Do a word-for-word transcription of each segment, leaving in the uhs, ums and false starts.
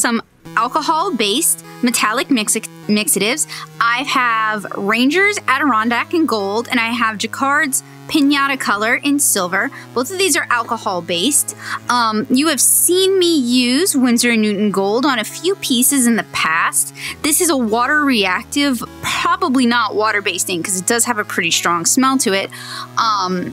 some alcohol-based metallic mix mixatives. I have Rangers Adirondack in gold, and I have Jacquard's Piñata Color in silver. Both of these are alcohol-based. Um, you have seen me use Winsor and Newton gold on a few pieces in the past. This is a water-reactive, probably not water-based ink because it does have a pretty strong smell to it. Um,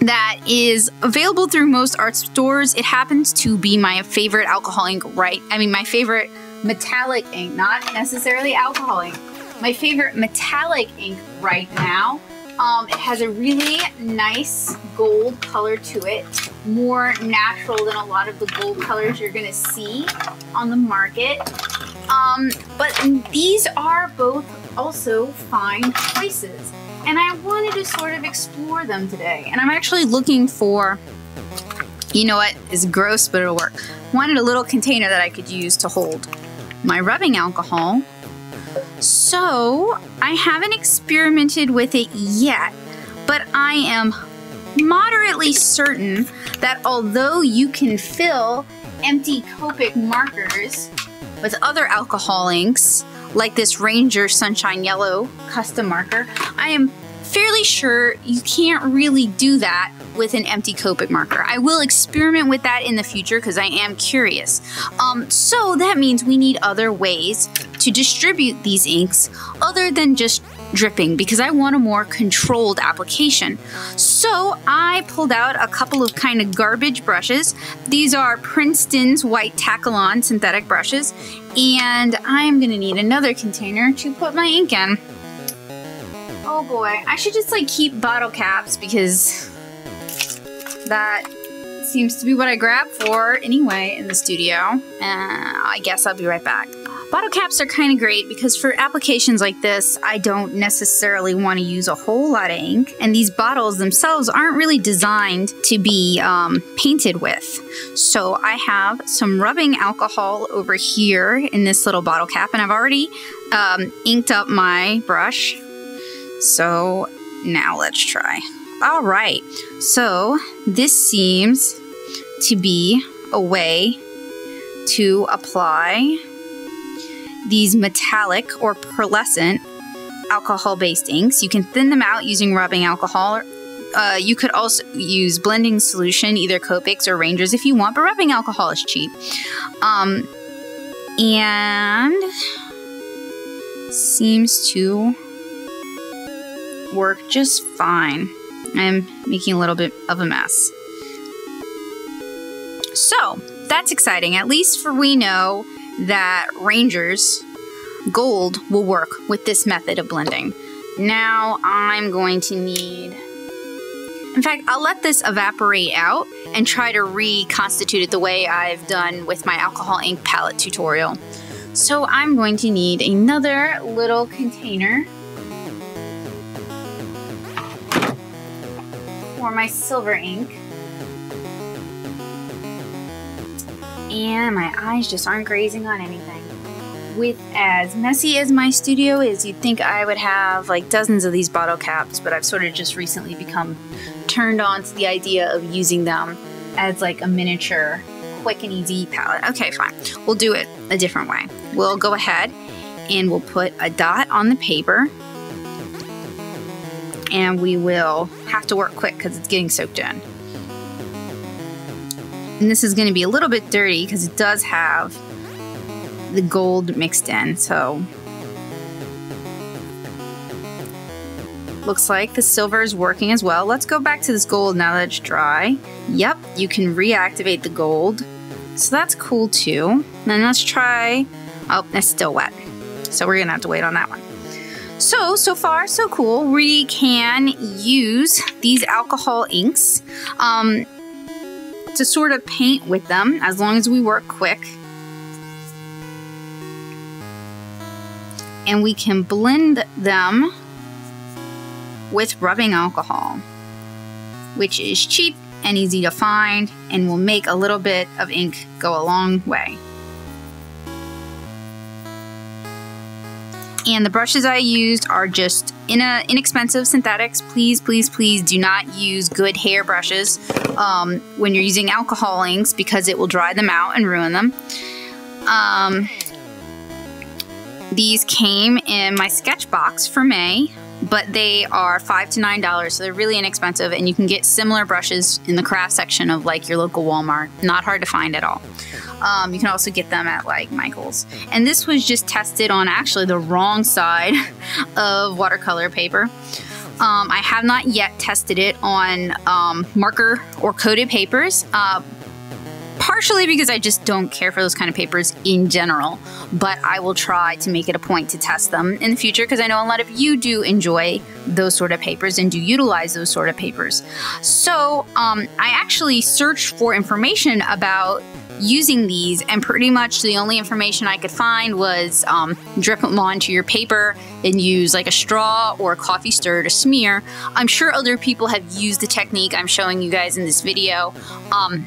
that is available through most art stores. It happens to be my favorite alcohol ink, right? I mean, my favorite metallic ink, not necessarily alcohol ink. My favorite metallic ink right now. Um, it has a really nice gold color to it, more natural than a lot of the gold colors you're gonna see on the market. Um, but these are both also fine choices, and I wanted to sort of explore them today. And I'm actually looking for, you know what, it's gross, but it'll work. Wanted a little container that I could use to hold my rubbing alcohol. So I haven't experimented with it yet, but I am moderately certain that although you can fill empty Copic markers with other alcohol inks, like this Ranger Sunshine Yellow custom marker, I am fairly sure you can't really do that with an empty Copic marker. I will experiment with that in the future because I am curious. Um, so that means we need other ways to distribute these inks other than just dripping, because I want a more controlled application. So I pulled out a couple of kind of garbage brushes. These are Princeton's White Tackle-On synthetic brushes, and I'm gonna need another container to put my ink in. Oh boy, I should just like keep bottle caps because that seems to be what I grab for anyway in the studio. Uh, I guess I'll be right back. Bottle caps are kind of great because for applications like this, I don't necessarily want to use a whole lot of ink, and these bottles themselves aren't really designed to be um, painted with. So I have some rubbing alcohol over here in this little bottle cap, and I've already um, inked up my brush. So now let's try. All right, so this seems to be a way to apply these metallic or pearlescent alcohol-based inks. You can thin them out using rubbing alcohol. Uh, you could also use blending solution, either Copics or Rangers if you want, but rubbing alcohol is cheap. Um, and seems to work just fine. I'm making a little bit of a mess. So that's exciting, at least for we know that Rangers gold will work with this method of blending. Now I'm going to need, in fact, I'll let this evaporate out and try to reconstitute it the way I've done with my alcohol ink palette tutorial. So I'm going to need another little container for my silver ink. And my eyes just aren't grazing on anything. With as messy as my studio is, you'd think I would have like dozens of these bottle caps, but I've sort of just recently become turned on to the idea of using them as like a miniature, quick and easy palette. Okay, fine. We'll do it a different way. We'll go ahead and we'll put a dot on the paper, and we will have to work quick because it's getting soaked in. And this is going to be a little bit dirty because it does have the gold mixed in. So looks like the silver is working as well. Let's go back to this gold now that it's dry. Yep, you can reactivate the gold. So that's cool too. Then let's try, oh, that's still wet. So we're going to have to wait on that one. So, so far, so cool. We can use these alcohol inks Um, to sort of paint with them as long as we work quick, and we can blend them with rubbing alcohol, which is cheap and easy to find and will make a little bit of ink go a long way. And the brushes I used are just in a inexpensive synthetics. Please, please, please do not use good hair brushes um, when you're using alcohol inks, because it will dry them out and ruin them. Um, these came in my sketch box for May, but they are five to nine dollars, so they're really inexpensive, and you can get similar brushes in the craft section of like your local Walmart. Not hard to find at all. Um, you can also get them at like Michael's. And this was just tested on actually the wrong side of watercolor paper. Um, I have not yet tested it on um, marker or coated papers, uh, partially because I just don't care for those kind of papers in general, but I will try to make it a point to test them in the future because I know a lot of you do enjoy those sort of papers and do utilize those sort of papers. So um, I actually searched for information about using these, and pretty much the only information I could find was um, drip them onto your paper and use like a straw or a coffee stir to smear. I'm sure other people have used the technique I'm showing you guys in this video. Um,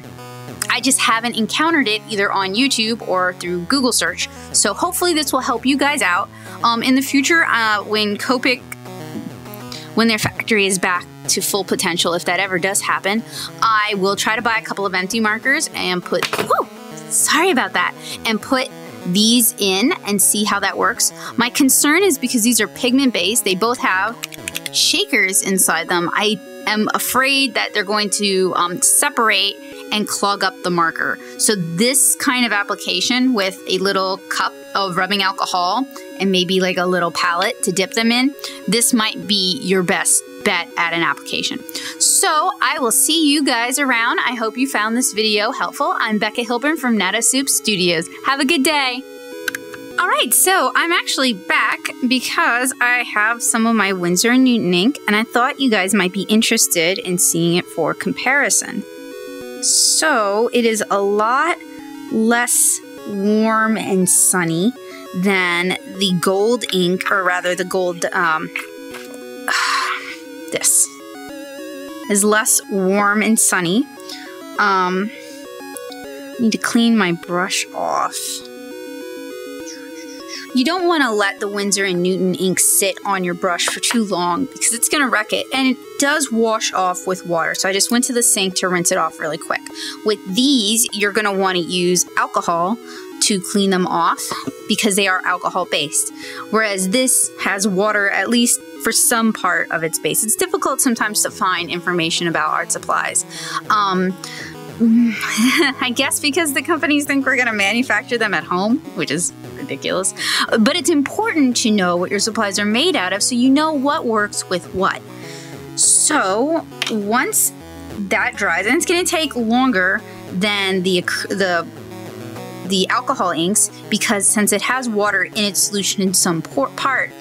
I just haven't encountered it either on YouTube or through Google search. So hopefully this will help you guys out. Um, in the future, uh, when Copic, when their factory is back to full potential, if that ever does happen, I will try to buy a couple of empty markers and put, whoa, sorry about that, and put these in and see how that works. My concern is because these are pigment based, they both have shakers inside them. I am afraid that they're going to um, separate and clog up the marker. So this kind of application with a little cup of rubbing alcohol and maybe like a little palette to dip them in, this might be your best bet at an application. So I will see you guys around. I hope you found this video helpful. I'm Becca Hilburn from Nattosoup Studios. Have a good day. All right, so I'm actually back because I have some of my Winsor and Newton ink, and I thought you guys might be interested in seeing it for comparison. So it is a lot less warm and sunny than the gold ink, or rather the gold, um, this is less warm and sunny. Um, I need to clean my brush off. You don't want to let the Winsor and Newton ink sit on your brush for too long because it's going to wreck it, and it does wash off with water. So I just went to the sink to rinse it off really quick. With these, you're going to want to use alcohol to clean them off because they are alcohol based, whereas this has water at least for some part of its base. It's difficult sometimes to find information about art supplies. Um, I guess because the companies think we're going to manufacture them at home, which is ridiculous. But it's important to know what your supplies are made out of so you know what works with what. So once that dries, and it's going to take longer than the the the alcohol inks because since it has water in its solution in some part,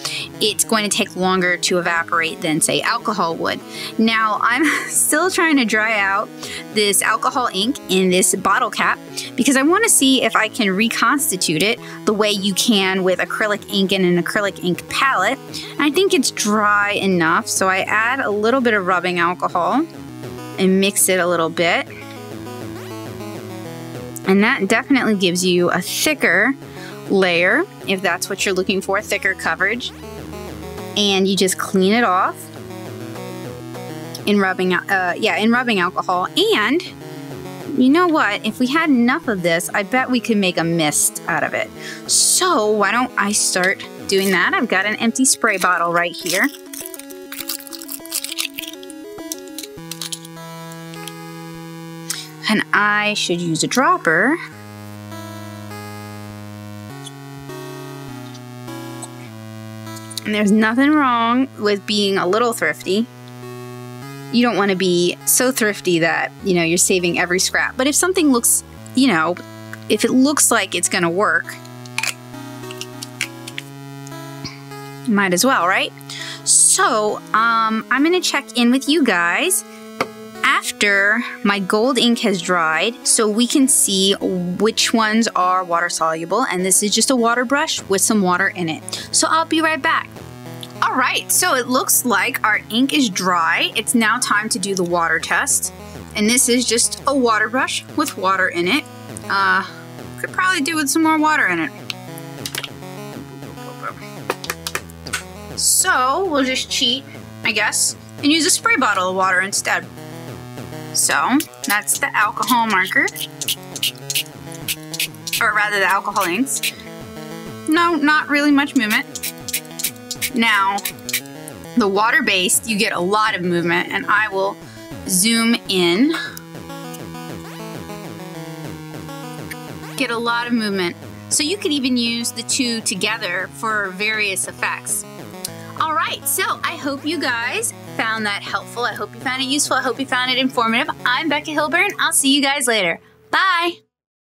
it's going to take longer to evaporate than say alcohol would. Now I'm still trying to dry out this alcohol ink in this bottle cap because I want to see if I can reconstitute it the way you can with acrylic ink and an acrylic ink palette. And I think it's dry enough, so I add a little bit of rubbing alcohol and mix it a little bit. And that definitely gives you a thicker layer, if that's what you're looking for, thicker coverage. And you just clean it off in rubbing, uh, yeah, in rubbing alcohol. And you know what? If we had enough of this, I bet we could make a mist out of it. So why don't I start doing that? I've got an empty spray bottle right here. And I should use a dropper. And there's nothing wrong with being a little thrifty. You don't want to be so thrifty that, you know, you're saving every scrap. But if something looks, you know, if it looks like it's going to work, might as well, right? So, um, I'm going to check in with you guys after my gold ink has dried so we can see which ones are water soluble, and this is just a water brush with some water in it. So I'll be right back. All right, so it looks like our ink is dry. It's now time to do the water test. And this is just a water brush with water in it. Uh, could probably do with some more water in it. So we'll just cheat, I guess, and use a spray bottle of water instead. So that's the alcohol marker. or rather the alcohol inks. No, not really much movement. Now, the water-based, you get a lot of movement, and I will zoom in. Get a lot of movement. So you could even use the two together for various effects. All right, so I hope you guys found that helpful. I hope you found it useful. I hope you found it informative. I'm Becca Hilburn. I'll see you guys later. Bye.